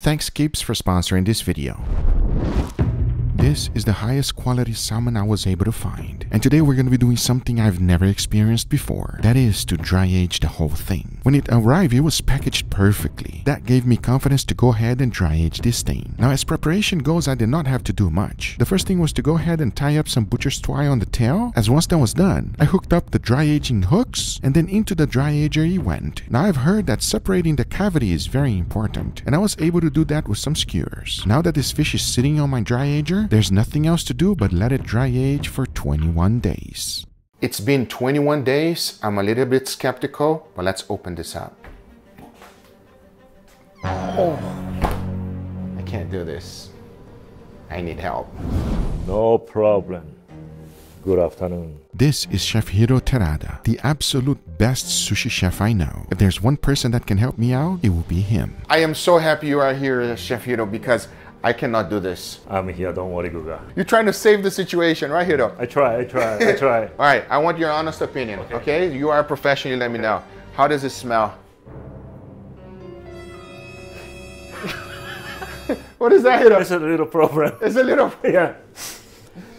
Thanks Keeps for sponsoring this video. This is the highest quality salmon I was able to find, and today we're going to be doing something I've never experienced before. That is to dry age the whole thing. When it arrived, it was packaged perfectly. That gave me confidence to go ahead and dry age this thing. Now as preparation goes, I did not have to do much. The first thing was to go ahead and tie up some butcher's twine on the tail, as once that was done, I hooked up the dry aging hooks, and then into the dry ager he went. Now I've heard that separating the cavity is very important, and I was able to do that with some skewers. Now that this fish is sitting on my dry ager, there's nothing else to do but let it dry age for 21 days. It's been 21 days. I'm a little bit skeptical, but let's open this up. Oh, I can't do this. I need help. No problem. Good afternoon. This is Chef Hiro Terada, the absolute best sushi chef I know. If there's one person that can help me out, it will be him. I am so happy you are here, Chef Hiro, because I cannot do this. I'm here, don't worry, Guga. You're trying to save the situation, right, Hiro? I try. All right, I want your honest opinion, okay? You are a professional, you let me know. How does it smell? What is that, Hiro? It's a little problem. It's a little, yeah.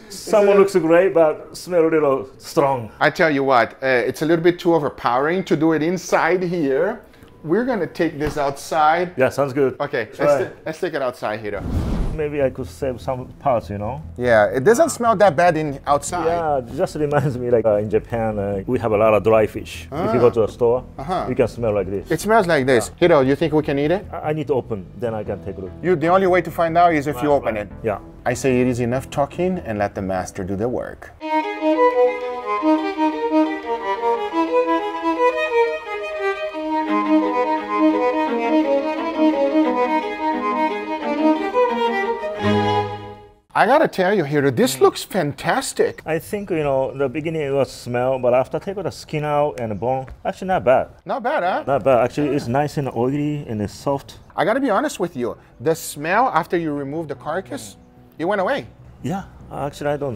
Someone looks great, but smell a little strong. I tell you what, it's a little bit too overpowering to do it inside here. We're gonna take this outside. Yeah, sounds good. Okay, let's take it outside, Hiro. Maybe I could save some parts, you know? Yeah, it doesn't smell that bad outside. Yeah, it just reminds me like in Japan, we have a lot of dry fish. If you go to a store, you can smell like this. It smells like this. Yeah. Hiro, you think we can eat it? I need to open, then I can take a look. The only way to find out is if you open it. Yeah. I say it is enough talking and let the master do the work. I gotta tell you, Hiro, this looks fantastic. I think, you know, the beginning it was smell, but after taking the skin out and the bone, actually not bad. Not bad, huh? Not bad. Actually, it's nice and oily and it's soft. I gotta be honest with you. The smell after you remove the carcass, it went away. Yeah, actually, I don't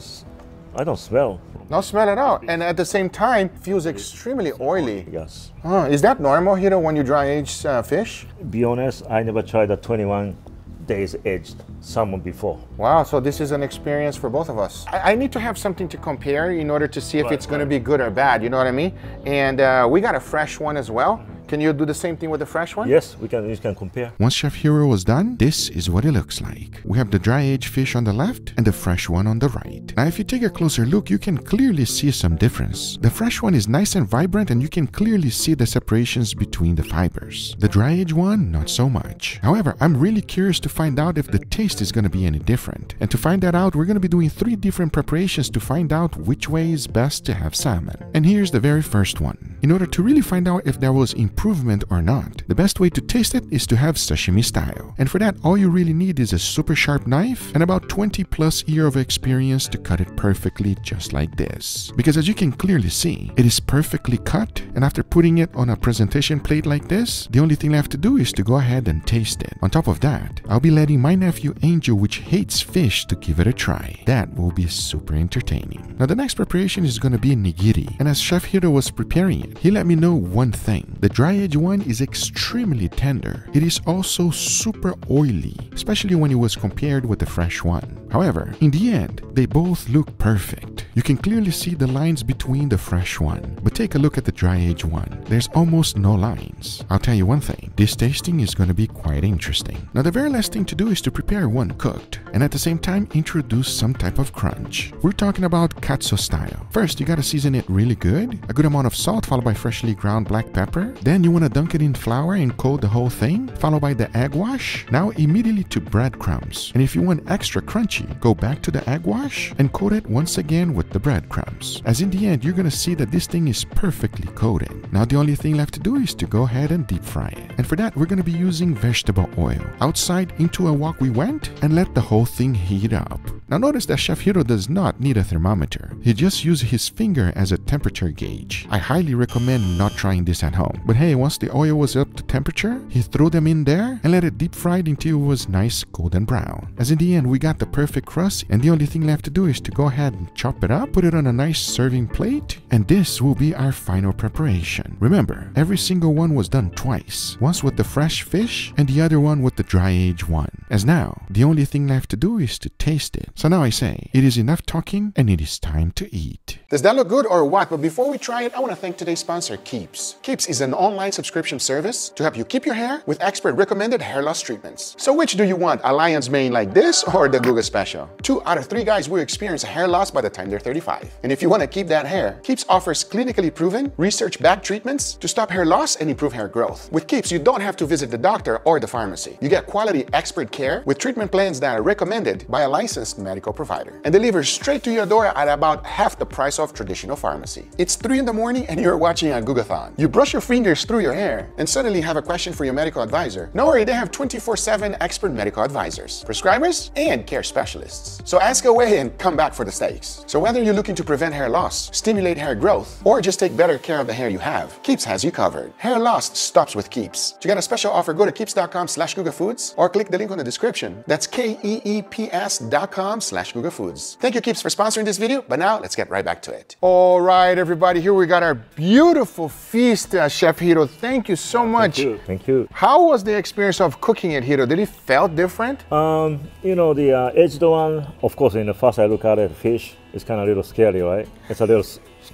smell. No smell at all. And at the same time, feels extremely oily. Yes. Oh, is that normal, Hiro, when you dry age fish? Be honest, I never tried the 21 days aged salmon before. Wow, so this is an experience for both of us. I need to have something to compare in order to see if it's going to be good or bad, you know what I mean? And we got a fresh one as well. Can you do the same thing with the fresh one? Yes, we can compare. Once Chef Hiro was done, this is what it looks like. We have the dry aged fish on the left and the fresh one on the right. Now if you take a closer look, you can clearly see some difference. The fresh one is nice and vibrant and you can clearly see the separations between the fibers. The dry aged one, not so much. However, I'm really curious to find out if the taste is going to be any different. And to find that out, we're going to be doing 3 different preparations to find out which way is best to have salmon. And here's the very first one. In order to really find out if there was improvement or not, the best way to taste it is to have sashimi style. And for that, all you really need is a super sharp knife and about 20+ years of experience to cut it perfectly just like this. Because as you can clearly see, it is perfectly cut, and after putting it on a presentation plate like this, the only thing I have to do is to go ahead and taste it. On top of that, I'll be letting my nephew Angel, which hates fish, to give it a try. That will be super entertaining. Now the next preparation is going to be nigiri, and as Chef Hiro was preparing it, he let me know one thing. The dry aged one is extremely tender. It is also super oily, especially when it was compared with the fresh one. However, in the end, they both look perfect. You can clearly see the lines between the fresh one, but take a look at the dry aged one. There's almost no lines. I'll tell you one thing, this tasting is going to be quite interesting. Now the very last thing to do is to prepare one cooked, and at the same time introduce some type of crunch. We're talking about katsu style. First, you gotta season it really good, a good amount of salt followed by freshly ground black pepper. Then you want to dunk it in flour and coat the whole thing, followed by the egg wash. Now immediately to breadcrumbs. And if you want extra crunchy, go back to the egg wash and coat it once again with the breadcrumbs. As in the end, you're going to see that this thing is perfectly coated. Now the only thing left to do is to go ahead and deep fry it. And for that, we're going to be using vegetable oil. Outside into a wok we went and let the whole thing heat up. Now notice that Chef Hiro does not need a thermometer. He just uses his finger as a temperature gauge. I highly recommend not trying this at home. But hey, once the oil was up to temperature, he threw them in there and let it deep fry until it was nice golden brown. As in the end, we got the perfect crust, and the only thing left to do is to go ahead and chop it up, put it on a nice serving plate, and this will be our final preparation. Remember, every single one was done twice, once with the fresh fish and the other one with the dry aged one. As now, the only thing left to do is to taste it. So now I say, it is enough talking and it is time to eat. Does that look good or what? But before we try it, I want to thank today's sponsor, Keeps. Keeps is an online subscription service to help you keep your hair with expert recommended hair loss treatments. So which do you want, a lion's mane like this or the Guga special? 2 out of 3 guys will experience hair loss by the time they're 35. And if you want to keep that hair, Keeps offers clinically proven, research-backed treatments to stop hair loss and improve hair growth. With Keeps, you don't have to visit the doctor or the pharmacy. You get quality expert care with treatment plans that are recommended by a licensed medical provider and delivered straight to your door at about half the price of traditional pharmacy. It's 3 in the morning and you're watching a Gugathon. You brush your fingers through your hair and suddenly have a question for your medical advisor. No worry, they have 24/7 expert medical advisors, prescribers, and care specialists. So ask away and come back for the stakes. So whether you're looking to prevent hair loss, stimulate hair growth, or just take better care of the hair you have, Keeps has you covered. Hair loss stops with Keeps. To get a special offer, go to keeps.com/gugafoods or click the link on the description. That's keeps.com/gugafoods. Thank you, Keeps, for sponsoring this video, but now let's get right back to it. All right, everybody, here we got our beautiful feast, Chef Hiro. Thank you so much. Thank you. Thank you. How was the experience of cooking it, Hiro? Did it feel different? You know, the aged one, of course, in the first I look at it, fish, it's kind of a little scary, right? It's a little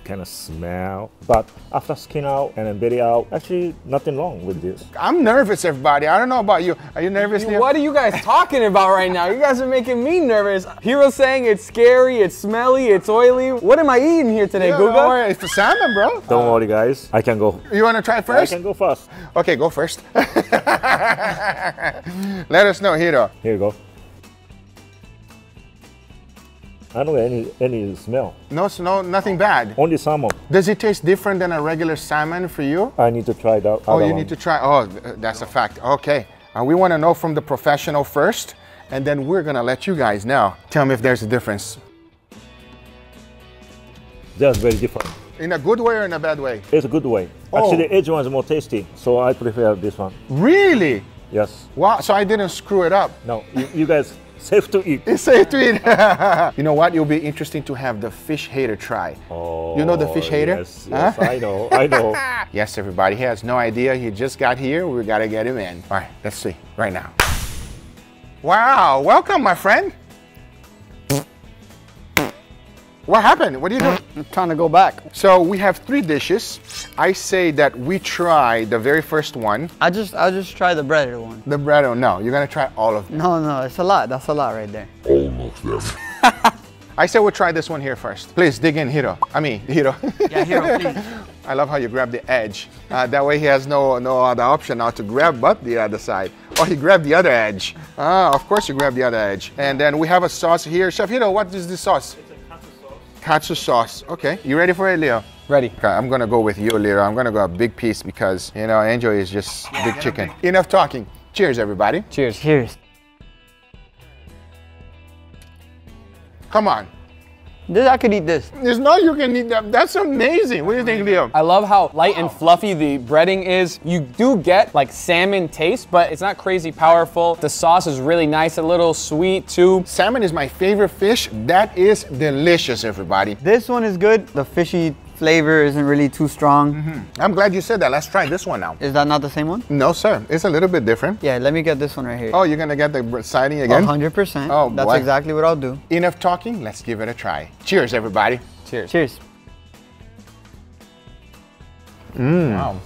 kind of smell, but after skin out and then belly out, actually nothing wrong with this. I'm nervous, everybody. I don't know about you. Are you nervous? What are you guys talking about right now? You guys are making me nervous. Hiro's saying it's scary, it's smelly, it's oily. What am I eating here today, Guga? Don't worry, it's the salmon, bro. Don't worry, guys. I can go. You want to try first? I can go first. Okay, go first. Let us know, Hiro. Here you go. I don't get any smell. No smell, nothing bad. Only salmon. Does it taste different than a regular salmon for you? I need to try that. Oh, you need to try. Oh, that's a fact. Okay. We want to know from the professional first, and then we're going to let you guys know. Tell me if there's a difference. That's very different. In a good way or in a bad way? It's a good way. Oh. Actually, the edge one is more tasty, so I prefer this one. Really? Yes. Wow, so I didn't screw it up. No, you guys... Safe to eat. It's safe to eat. You know what? It'll be interesting to have the fish hater try. Oh, you know the fish hater? Yes, yes, huh? I know, I know. Yes, everybody. He has no idea. He just got here. We got to get him in. All right, let's see right now. Wow, welcome, my friend. What happened? What are you doing? I'm trying to go back. So we have 3 dishes. I say that we try the very first one. I'll just try the breaded one. The breaded one? No, you're gonna try all of them. No, it's a lot. That's a lot right there. All of them. I say we'll try this one here first. Please dig in, Hiro. I mean, Hiro. Yeah, Hiro, please. I love how you grab the edge. That way he has no other option now to grab but the other side. Oh, he grabbed the other edge. Ah, of course you grabbed the other edge. And then we have a sauce here. Chef Hiro, what is this sauce? Katsu sauce. Okay, you ready for it, Leo? Ready. Okay, I'm gonna go with you, Leo. I'm gonna go a big piece because, you know, Angel is just big chicken. Enough talking. Cheers, everybody. Cheers. Cheers. Come on. I could eat this. There's no you can eat that. That's amazing. What do you think, Leo? I love how light and fluffy the breading is. You do get like salmon taste, but it's not crazy powerful. The sauce is really nice, a little sweet too. Salmon is my favorite fish. That is delicious, everybody. This one is good. The fishy flavor isn't really too strong. Mm-hmm. I'm glad you said that. Let's try this one now. Is that not the same one? No, sir. It's a little bit different. Yeah, let me get this one right here. Oh, you're going to get the siding again? 100%. Oh, that's exactly what I'll do. Enough talking. Let's give it a try. Cheers, everybody. Cheers. Cheers. Mm. Wow.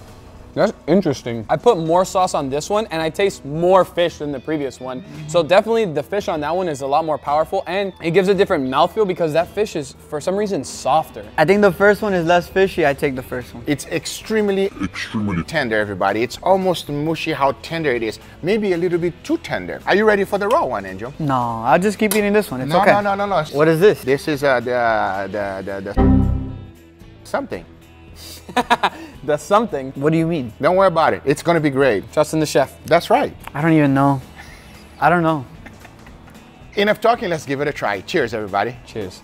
That's interesting. I put more sauce on this one and I taste more fish than the previous one. So definitely the fish on that one is a lot more powerful and it gives a different mouthfeel because that fish is for some reason softer. I think the first one is less fishy. I take the first one. It's extremely tender, everybody. It's almost mushy how tender it is. Maybe a little bit too tender. Are you ready for the raw one, Angel? No, I'll just keep eating this one. It's okay. No. What is this? This is the something. That's something. What do you mean? Don't worry about it. It's gonna be great. Trust in the chef. That's right. I don't even know. I don't know. Enough talking, let's give it a try. Cheers, everybody. Cheers.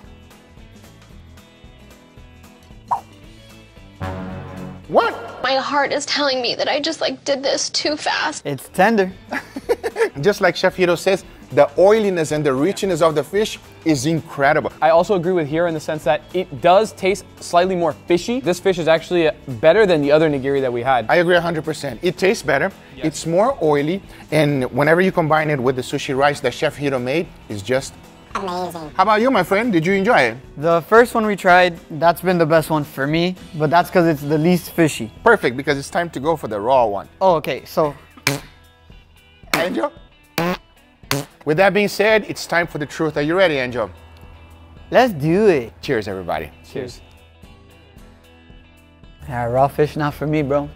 What? My heart is telling me that I just like did this too fast. It's tender. Just like Chef Hiro says, the oiliness and the richness of the fish is incredible. I also agree with Hiro in the sense that it does taste slightly more fishy. This fish is actually better than the other nigiri that we had. I agree 100%. It tastes better, yes. It's more oily, and whenever you combine it with the sushi rice that Chef Hiro made, it's just amazing. How about you, my friend? Did you enjoy it? The first one we tried, that's been the best one for me, but that's because it's the least fishy. Perfect, because it's time to go for the raw one. Oh, okay, so... Angel? With that being said, it's time for the truth. Are you ready, Angel? Let's do it. Cheers, everybody. Cheers. Raw fish, not for me, bro.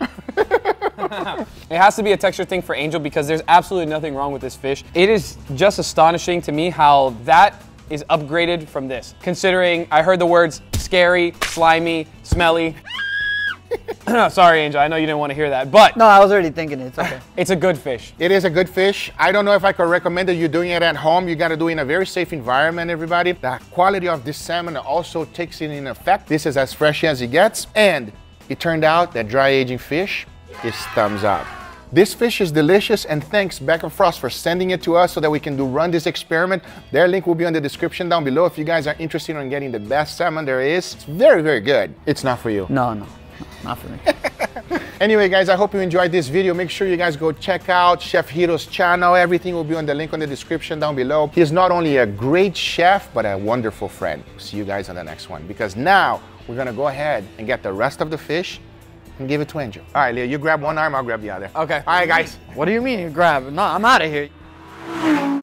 It has to be a texture thing for Angel because there's absolutely nothing wrong with this fish. It is just astonishing to me how that is upgraded from this. Considering I heard the words scary, slimy, smelly. Sorry, Angel, I know you didn't want to hear that, but... No, I was already thinking it. It's okay. It's a good fish. It is a good fish. I don't know if I could recommend that you're doing it at home. You got to do it in a very safe environment, everybody. The quality of this salmon also takes it in effect. This is as fresh as it gets. And it turned out that dry aging fish is thumbs up. This fish is delicious, and thanks Bakkafrost for sending it to us so that we can run this experiment. Their link will be on the description down below if you guys are interested in getting the best salmon there is. It's very, very good. It's not for you. No, no. Not for me. Anyway, guys, I hope you enjoyed this video. Make sure you guys go check out Chef Hiro's channel. Everything will be on the link on the description down below. He's not only a great chef, but a wonderful friend. See you guys on the next one, because now we're going to go ahead and get the rest of the fish and give it to Angel. All right, Leo, you grab one arm, I'll grab the other. Okay. All right, guys. What do you mean you grab? No, I'm out of here.